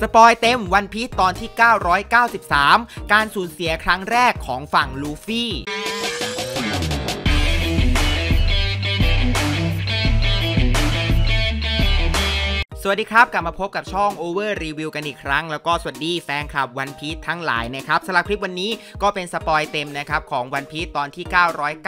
สปอยเต็มวันพีซตอนที่993การสูญเสียครั้งแรกของฝั่งลูฟี่สวัสดีครับกลับมาพบกับช่อง Over Review กันอีกครั้งแล้วก็สวัสดีแฟนคลับวันพีซทั้งหลายนะครับสำหรับคลิปวันนี้ก็เป็นสปอยเต็มนะครับของวันพีซตอนที่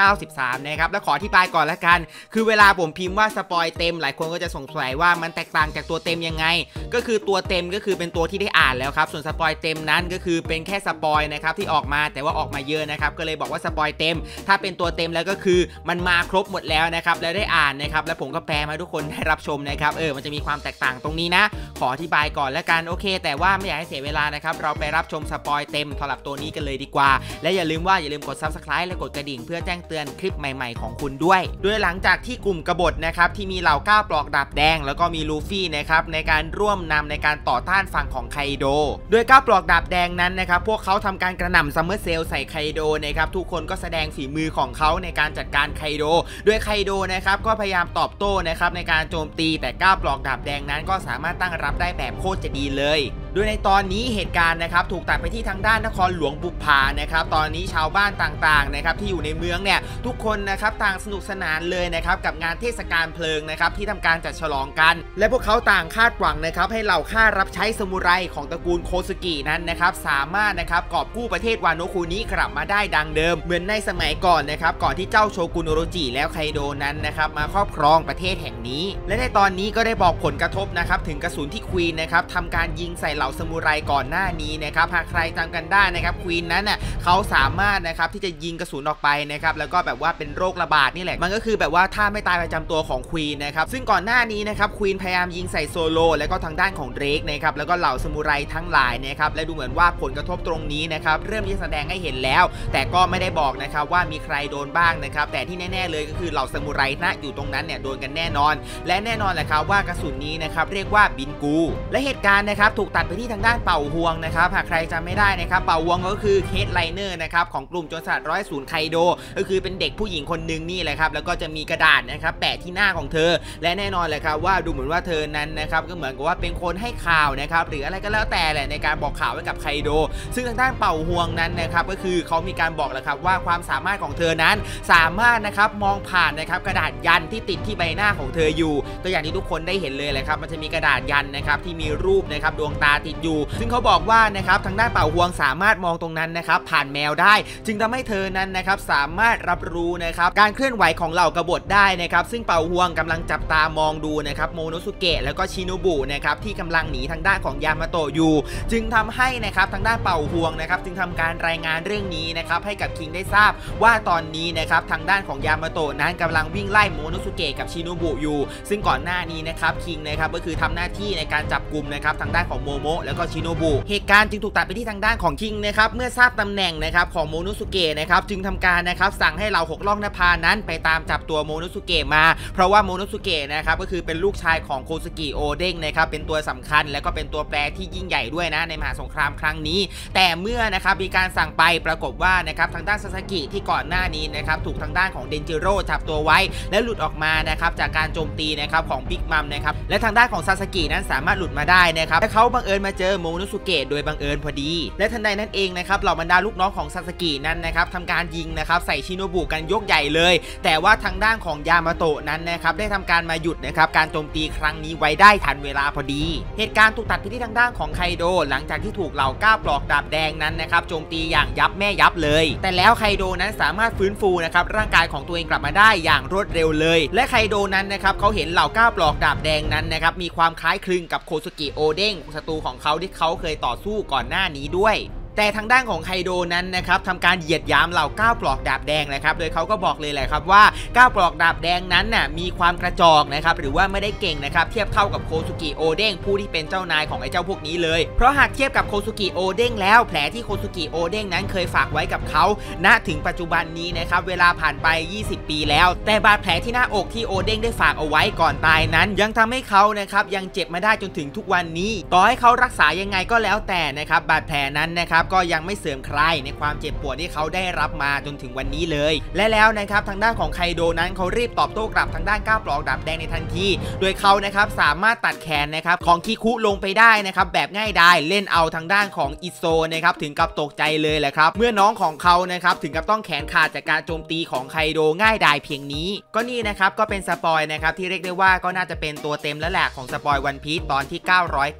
993นะครับและขออธิบายก่อนละกันคือเวลาผมพิมพ์ว่าสปอยเต็มหลายคนก็จะสงสัยว่ามันแตกต่างจากตัวเต็มยังไงก็คือตัวเต็มก็คือเป็นตัวที่ได้อ่านแล้วครับส่วนสปอยเต็มนั้นก็คือเป็นแค่สปอยนะครับที่ออกมาแต่ว่าออกมาเยอะนะครับก็เลยบอกว่าสปอยเต็มถ้าเป็นตัวเต็มแล้วก็คือมันมาครบหมดแล้วนะครับแล้วได้อ่านนะครับแล้วผมก็แปลมาทุกคนให้รับชมนะครับมันจะมีความแตกต่างตรงนี้นะขออธิบายก่อนแล้วกันโอเคแต่ว่าไม่อยากให้เสียเวลานะครับเราไปรับชมสปอยเต็มสำหรับตัวนี้กันเลยดีกว่าและอย่าลืมกด Subscribe และกดกระดิ่งเพื่อแจ้งเตือนคลิปใหม่ๆของคุณด้วยโดยหลังจากที่กลุ่มกบฏนะครับที่มีเหล่าก้าวปลอกดาบแดงแล้วก็มีลูฟี่นะครับในการร่วมนำในการต่อต้านฝั่งของไคโดโดยก้าวปลอกดาบแดงนั้นนะครับพวกเขาทำการกระหน่ำซัมเมอร์เซลใส่ไคโดนะครับทุกคนก็แสดงฝีมือของเขาในการจัดการไคโดโดยไคโดนะครับก็พยายามตอบโต้นะครับในการโจมตีแต่ก้าวปลอกดาบแดงนั้นก็สามารถตั้งรับได้แบบโคตรจะดีเลยโดยในตอนนี้เหตุการณ์นะครับถูกตัดไปที่ทางด้านนครหลวงบุพานะครับตอนนี้ชาวบ้านต่างๆนะครับที่อยู่ในเมืองเนี่ยทุกคนนะครับต่างสนุกสนานเลยนะครับกับงานเทศกาลเพลิงนะครับที่ทำการจัดฉลองกันและพวกเขาต่างคาดหวังนะครับให้เหล่าข้ารับใช้ซามูไรของตระกูลโคซุกินั้นนะครับสามารถนะครับกอบกู้ประเทศวานโนะคุนิกลับมาได้ดังเดิมเหมือนในสมัยก่อนนะครับก่อนที่เจ้าโชกุนโอโรจิแล้วไคโดนั้นนะครับมาครอบครองประเทศแห่งนี้และในตอนนี้ก็ได้บอกผลกระทบนะครับถึงกระสุนที่ควีนนะครับทำการยิงใส่เหล่าซามูไรก่อนหน้านี้นะครับหากใครจำกันได้นะครับควีนนั้นน่ะเขาสามารถนะครับที่จะยิงกระสุนออกไปนะครับแล้วก็แบบว่าเป็นโรคระบาดนี่แหละมันก็คือแบบว่าถ้าไม่ตายประจำตัวของควีนนะครับซึ่งก่อนหน้านี้นะครับควีนพยายามยิงใส่โซโลแล้วก็ทางด้านของเดรกนะครับแล้วก็เหล่าซามูไรทั้งหลายนะครับและดูเหมือนว่าผลกระทบตรงนี้นะครับเริ่มที่แสดงให้เห็นแล้วแต่ก็ไม่ได้บอกนะครับว่ามีใครโดนบ้างนะครับแต่ที่แน่ๆเลยก็คือเหล่าซามูไรนะอยู่ตรงนั้นเนี่ยโดนกันแน่นอนและแน่นอนแหละครับว่ากระสุนนี้นะครับเรียกว่าบินกูและเหตุการณ์นะครับถูกตัดไปที่ทางด้านเป่าฮวงนะครับหากใครจำไม่ได้นะครับเป่าฮวงก็คือเคสไลเนอร์นะครับของกลุ่มโจรสลัด100ไคโดก็คือเป็นเด็กผู้หญิงคนหนึ่งนี่แหละครับแล้วก็จะมีกระดาษนะครับแปะที่หน้าของเธอและแน่นอนแหละครับว่าดูเหมือนว่าเธอนั้นนะครับก็เหมือนกับว่าเป็นคนให้ข่าวนะครับหรืออะไรก็แล้วแต่แหละในการบอกข่าวไว้กับไคโดซึ่งทางด้านเป่าฮวงนั้นนะครับก็คือเขามีการบอกแหละครับว่าความสามารถของเธอนั้นสามารถนะครับมองผ่านนะครับกระดาษยันที่ติดที่ใบหน้าของเธออยู่ตัวอย่างที่ทุกคนได้เห็นเลยแหละครับมันจะมีกระดาษยันนะครับที่มีรูปนะครับดวงตาติดอยู่ซึ่งเขาบอกว่านะครับทางด้านเป่าฮวงสามารถมองตรงนั้นนะครับผ่านแมวได้จึงทำให้เธอนั้นนะครับสามารถรับรู้นะครับการเคลื่อนไหวของเหล่ากบฏได้นะครับซึ่งเป่าฮวงกำลังจับตามองดูนะครับโมโนสุเกะแล้วก็ชิโนบุนะครับที่กำลังหนีทางด้านของยามาโตะอยู่จึงทำให้นะครับทางด้านเป่าฮวงนะครับจึงทำการรายงานเรื่องนี้นะครับให้กับคิงได้ทราบว่าตอนนี้นะครับทางด้านของยามาโตะนั้นกำลังวิ่งไล่โมโนสุเกะกับชิโนบุอยู่ซึ่งก่อนหน้านี้นะครับคิงนะครับก็คือทำหน้าที่ในการจับกลุ่มนะครับทางด้านของโมโมะแล้วก็ชิโนบุเหตุการณ์จึงถูกตัดไปที่ทางด้านของคิงนะครับเมื่อทราบตำแหน่งนะครับของโมโนสุเกะนะครับจึงทำการนะครับสั่งให้เหล่าหกล่องนภานั้นไปตามจับตัวโมโนสุเกะมาเพราะว่าโมโนสุเกะนะครับก็คือเป็นลูกชายของโคซุกิโอเด้งนะครับเป็นตัวสำคัญและก็เป็นตัวแปรที่ยิ่งใหญ่ด้วยนะในมหาสงครามครั้งนี้แต่เมื่อนะครับมีการสั่งไปปรากฏว่านะครับทางด้านซาซากิที่ก่อนหน้านี้นะครับถูกทางด้านของเดนจิโร่จับตัวไว้และหลุดออกมานะครับจากการโจมตีนะครับของบิ๊กมัมนะครับและทางด้านของซาซากินั้นสามารถหลุดมาได้นะครับและเขาบังเอิญมาเจอโมโนสุเกะโดยบังเอิญพอดีและทันใดนั้นเองนะครับเหล่าบรรดาลูกน้องของซาซากินั้นนะครับทำการยิงนะครับใส่ชิโนบุกันยกใหญ่เลยแต่ว่าทางด้านของยามาโตะนั้นนะครับได้ทำการมาหยุดนะครับการโจมตีครั้งนี้ไว้ได้ทันเวลาพอดีเหตุการณ์ถูกตัดไปที่ทางด้านของไคโดหลังจากที่ถูกเหล่าก้าวปลอกดาบแดงนั้นนะครับโจมตีอย่างยับแม่ยับเลยแต่แล้วไคโดนั้นสามารถฟื้นฟูนะครับร่างกายของตัวเองกลับมาได้อย่างรวดเร็วเลยและไคโดนั้นนะครับเขาเห็นเหล่าก้าวปลอกดาบแดงนั้นนะครับมีความคล้ายคลึงกับโคซุกิโอเด้งศัตรูของเขาที่เขาเคยต่อสู้ก่อนหน้านี้ด้วยแต่ทางด้านของไคโดนั้นนะครับทำการเหยียดหยามเหล่าก้าวปลอกดาบแดงนะครับโดยเขาก็บอกเลยแหละครับว่าก้าวปลอกดาบแดงนั้นน่ะมีความกระจอกนะครับหรือว่าไม่ได้เก่งนะครับเทียบเท่ากับโคซุกิโอเด้งผู้ที่เป็นเจ้านายของไอ้เจ้าพวกนี้เลยเพราะหากเทียบกับโคซุกิโอเด้งแล้วแผลที่โคซุกิโอเด้งนั้นเคยฝากไว้กับเขาณถึงปัจจุบันนี้นะครับเวลาผ่านไป20ปีแล้วแต่บาดแผลที่หน้าอกที่โอเด้งได้ฝากเอาไว้ก่อนตายนั้นยังทำให้เขานะครับยังเจ็บมาได้จนถึงทุกวันนี้ต่อให้เขารักษายังไงก็แล้วแต่นะครับบาดแผลนั้นนะครับ ก็ยังไม่เสื่อมคลายในความเจ็บปวดที่เขาได้รับมาจนถึงวันนี้เลยและแล้วนะครับทางด้านของไคโดนั้นเขารีบตอบโต้กลับทางด้านก้าวปลอกดาบแดงในทันทีโดยเขานะครับสามารถตัดแขนนะครับของคิคุลงไปได้นะครับแบบง่ายดายเล่นเอาทางด้านของอิโซนะครับถึงกับตกใจเลยแหละครับเมื่อน้องของเขานะครับถึงกับต้องแขนขาดจากการโจมตีของไคโดง่ายดายเพียงนี้ก็นี่นะครับก็เป็นสปอยนะครับที่เรียกได้ว่าก็น่าจะเป็นตัวเต็มแล้วแหละของสปอยวันพีซตอนที่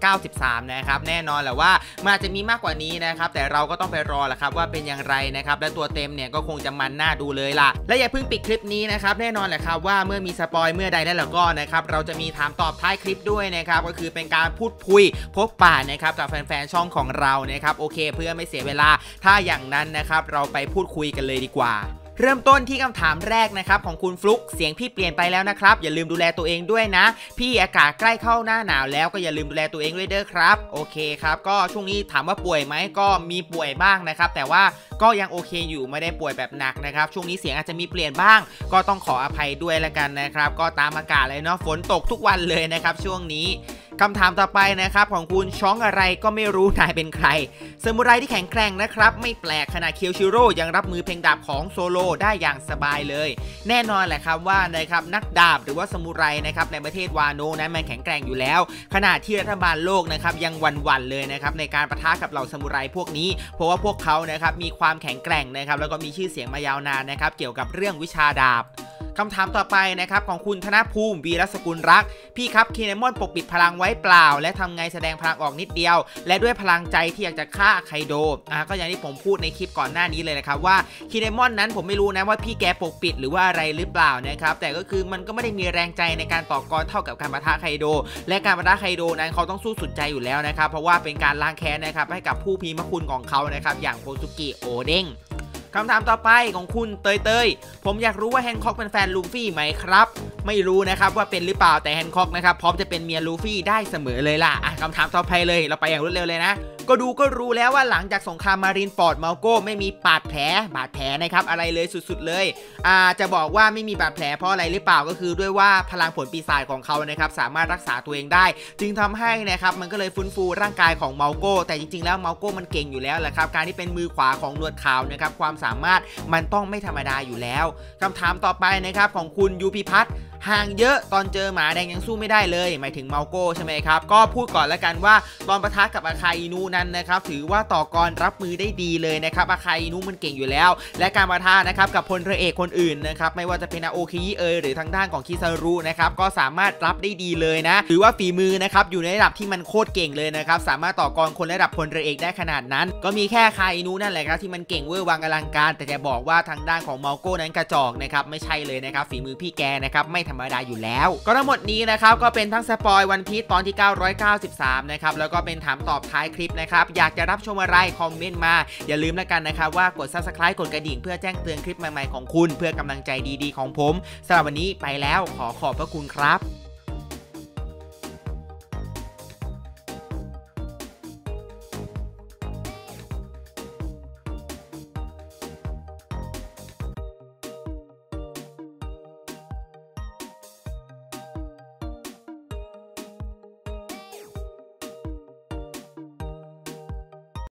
993นะครับแน่นอนแหละว่ามันจะมีมากกว่านี้นะครับแต่เราก็ต้องไปรอแหละครับว่าเป็นอย่างไรนะครับและตัวเต็มเนี่ยก็คงจะมันน่าดูเลยล่ะและอย่าเพิ่งปิดคลิปนี้นะครับแน่นอนแหละครับว่าเมื่อมีสปอยเมื่อใดแล้วก็นะครับเราจะมีถามตอบท้ายคลิปด้วยนะครับก็คือเป็นการพูดคุยพบปะนะครับกับแฟนๆช่องของเรานะครับโอเคเพื่อไม่เสียเวลาถ้าอย่างนั้นนะครับเราไปพูดคุยกันเลยดีกว่าเริ่มต้นที่คำถามแรกนะครับของคุณฟลุ๊กเสียงพี่เปลี่ยนไปแล้วนะครับอย่าลืมดูแลตัวเองด้วยนะพี่อากาศใกล้เข้าหน้าหนาวแล้วก็อย่าลืมดูแลตัวเองด้วยเด้อครับโอเคครับก็ช่วงนี้ถามว่าป่วยไหมก็มีป่วยบ้างนะครับแต่ว่าก็ยังโอเคอยู่ไม่ได้ป่วยแบบหนักนะครับช่วงนี้เสียงอาจจะมีเปลี่ยนบ้างก็ต้องขออภัยด้วยละกันนะครับก็ตามอากาศเลยเนาะฝนตกทุกวันเลยนะครับช่วงนี้คำถามต่อไปนะครับของคุณช้องอะไรก็ไม่รู้นายเป็นใครซามูไรที่แข็งแกร่งนะครับไม่แปลกขนาดเคียวชิโร่ยังรับมือเพลงดาบของโซโลได้อย่างสบายเลยแน่นอนแหละครับว่านะครับนักดาบหรือว่าซามูไรนะครับในประเทศวานโนะนั้นมันแข็งแกร่งอยู่แล้วขณะที่รัฐบาลโลกนะครับยังหวั่นๆเลยนะครับในการปะทะกับเหล่าซามูไรพวกนี้เพราะว่าพวกเขานะครับมีความแข็งแกร่งนะครับแล้วก็มีชื่อเสียงมายาวนานนะครับเกี่ยวกับเรื่องวิชาดาบคำถามต่อไปนะครับของคุณธนภูมิวีรสกุลรักพี่ครับคีเนมอนปกปิดพลังไว้เปล่าและทำไงแสดงพลังออกนิดเดียวและด้วยพลังใจที่อยากจะฆ่าไคโดก็อย่างที่ผมพูดในคลิปก่อนหน้านี้เลยนะครับว่าคีเนมอนนั้นผมไม่รู้นะว่าพี่แกปกปิดหรือว่าอะไรหรือเปล่านะครับแต่ก็คือมันก็ไม่ได้มีแรงใจในการต่อกรเท่ากับการปะทะไคโดและการปะทะไคโดนั้นเขาต้องสู้สุดใจอยู่แล้วนะครับเพราะว่าเป็นการล้างแค้นนะครับให้กับผู้มีพระคุณของเขานะครับอย่างโคซุกิโอเด้งคำถามต่อไปของคุณเตยผมอยากรู้ว่าแฮนค็อกเป็นแฟนลูฟี่ไหมครับไม่รู้นะครับว่าเป็นหรือเปล่าแต่แฮนค็อกนะครับพร้อมจะเป็นเมียลูฟี่ได้เสมอเลยล่ะคำถามต่อไปเลยเราไปอย่างรวดเร็วเลยนะก็ดูก็รู้แล้วว่าหลังจากสงครามมารินฟอร์ดเมาโก้ไม่มีบาดแผลนะครับอะไรเลยสุดๆเลยจะบอกว่าไม่มีบาดแผลเพราะอะไรหรือเปล่าก็คือด้วยว่าพลังผลปีศาจของเขานะครับสามารถรักษาตัวเองได้จึงทำให้นะครับมันก็เลยฟื้นฟูร่างกายของเมาโก้แต่จริงๆแล้วเมาโก้มันเก่งอยู่แล้วแหละครับการที่เป็นมือขวาของหนวดขาวนะครับความสามารถมันต้องไม่ธรรมดาอยู่แล้วคำถามต่อไปนะครับของคุณยูพิพัฒน์ห่างเยอะตอนเจอหมาแดงยังสู้ไม่ได้เลยหมายถึงเมาโก้ใช่ไหมครับก็พูดก่อนแล้วกันว่าตอนปะทะกับอาคาอินุนั้นนะครับถือว่าต่อกรรับมือได้ดีเลยนะครับอาคาอินุมันเก่งอยู่แล้วและการปะทะนะครับกับพลเรือเอกคนอื่นนะครับไม่ว่าจะเป็นอาโอคิหรือทางด้านของคิซารุนะครับก็สามารถรับได้ดีเลยนะหรือว่าฝีมือนะครับอยู่ในระดับที่มันโคตรเก่งเลยนะครับสามารถต่อกรคนระดับพลเรือเอกได้ขนาดนั้นก็มีแค่อาคาอินุนั่นแหละครับที่มันเก่งเวอร์วังอลังการแต่จะบอกว่าทางด้านของเมาโก้นั้นกระจอกนะครับไม่ใช่เลยนะครับฝีมือพี่แกนะครับไม่ธรรมดาอยู่แล้วก็ทั้งหมดนี้นะครับก็เป็นทั้งสปอยวันพีซตอนที่993นะครับแล้วก็เป็นถามตอบท้ายคลิปนะครับอยากจะรับชมอะไรคอมเมนต์มาอย่าลืมแล้วกันนะครับว่ากด Subscribe กดกระดิ่งเพื่อแจ้งเตือนคลิปใหม่ๆของคุณเพื่อกำลังใจดีๆของผมสำหรับวันนี้ไปแล้วขอขอบพระคุณครับ